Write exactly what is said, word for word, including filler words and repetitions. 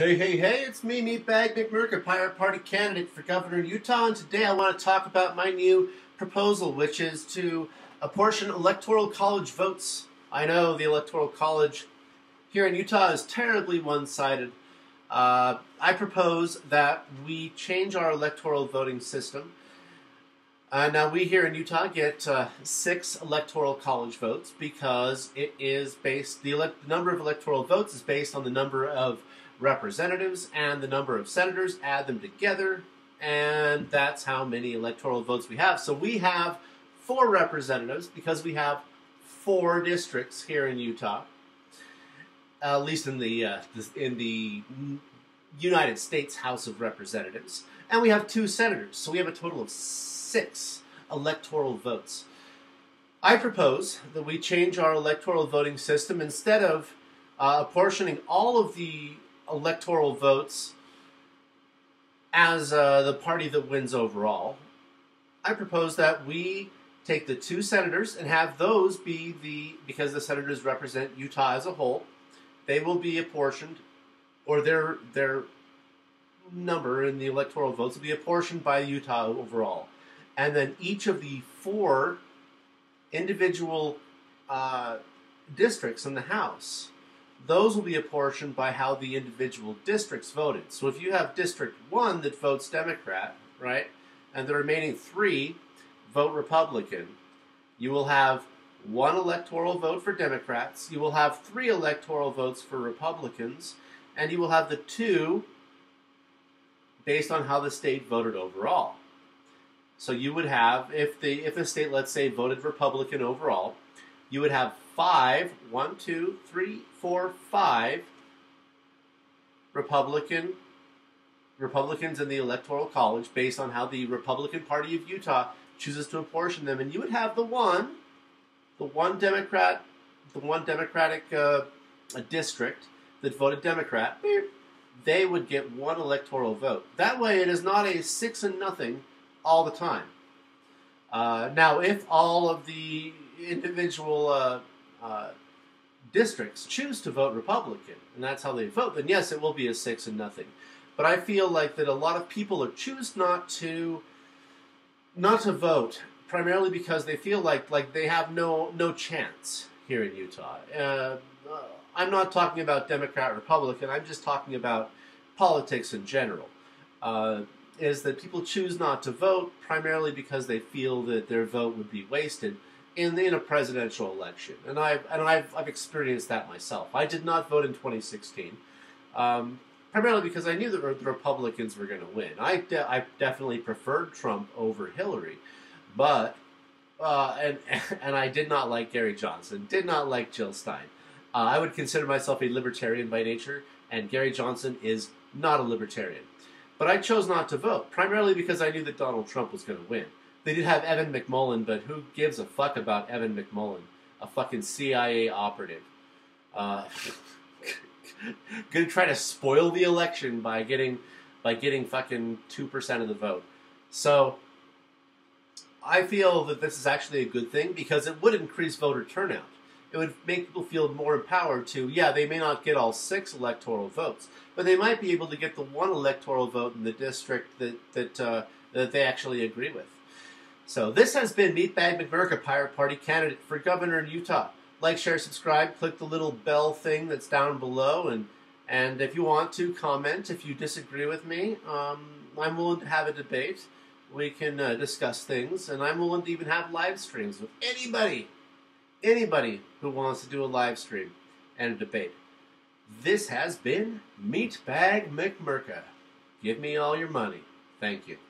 Hey, hey, hey, it's me, Meatbag McMurka, Pirate Party candidate for governor of Utah, and today I want to talk about my new proposal, which is to apportion Electoral College votes. I know the Electoral College here in Utah is terribly one-sided. Uh, I propose that we change our electoral voting system. Uh, now, we here in Utah get uh, six Electoral College votes because it is based, the, elect, the number of electoral votes is based on the number of representatives and the number of senators, add them together, and that's how many electoral votes we have. So we have four representatives because we have four districts here in Utah, uh, at least in the, uh, in the United States House of Representatives, and we have two senators, so we have a total of six electoral votes. I propose that we change our electoral voting system. Instead of uh, apportioning all of the electoral votes as uh, the party that wins overall, I propose that we take the two senators and have those be the, because the senators represent Utah as a whole, they will be apportioned, or their, their number in the electoral votes will be apportioned by Utah overall. And then each of the four individual uh, districts in the House, those will be apportioned by how the individual districts voted. So if you have District one that votes Democrat, right, and the remaining three vote Republican, you will have one electoral vote for Democrats, you will have three electoral votes for Republicans, and you will have the two based on how the state voted overall. So you would have, if the, if the state, let's say, voted Republican overall, you would have five, one, two, three, four, five Republican, Republicans in the Electoral College based on how the Republican Party of Utah chooses to apportion them. And you would have the one, the one Democrat, the one Democratic uh, district that voted Democrat, they would get one electoral vote. That way it is not a six and nothing all the time. Uh, now, if all of the individual uh, uh, districts choose to vote Republican, and that's how they vote, then yes, it will be a six and nothing. But I feel like that a lot of people are choose not to not to vote primarily because they feel like like they have no no chance here in Utah. Uh, I'm not talking about Democrat, Republican. I'm just talking about politics in general. Uh, is that people choose not to vote primarily because they feel that their vote would be wasted in, in a presidential election. And, I've, and I've, I've experienced that myself. I did not vote in twenty sixteen, um, primarily because I knew that the Republicans were going to win. I, de I definitely preferred Trump over Hillary, but, uh, and, and I did not like Gary Johnson, did not like Jill Stein. Uh, I would consider myself a libertarian by nature, and Gary Johnson is not a libertarian. But I chose not to vote, primarily because I knew that Donald Trump was going to win. They did have Evan McMullin, but who gives a fuck about Evan McMullin? A fucking C I A operative. Uh, gonna try to spoil the election by getting by getting fucking two percent of the vote. So, I feel that this is actually a good thing because it would increase voter turnout. It would make people feel more empowered to, yeah, they may not get all six electoral votes, but they might be able to get the one electoral vote in the district that, that, uh, that they actually agree with. So this has been Meatbag McMurka, Pirate Party candidate for governor in Utah. Like, share, subscribe, click the little bell thing that's down below, and, and if you want to, comment. If you disagree with me, um, I'm willing to have a debate. We can uh, discuss things, and I'm willing to even have live streams with anybody. Anybody who wants to do a live stream and a debate. This has been Meatbag McMurka. Give me all your money. Thank you.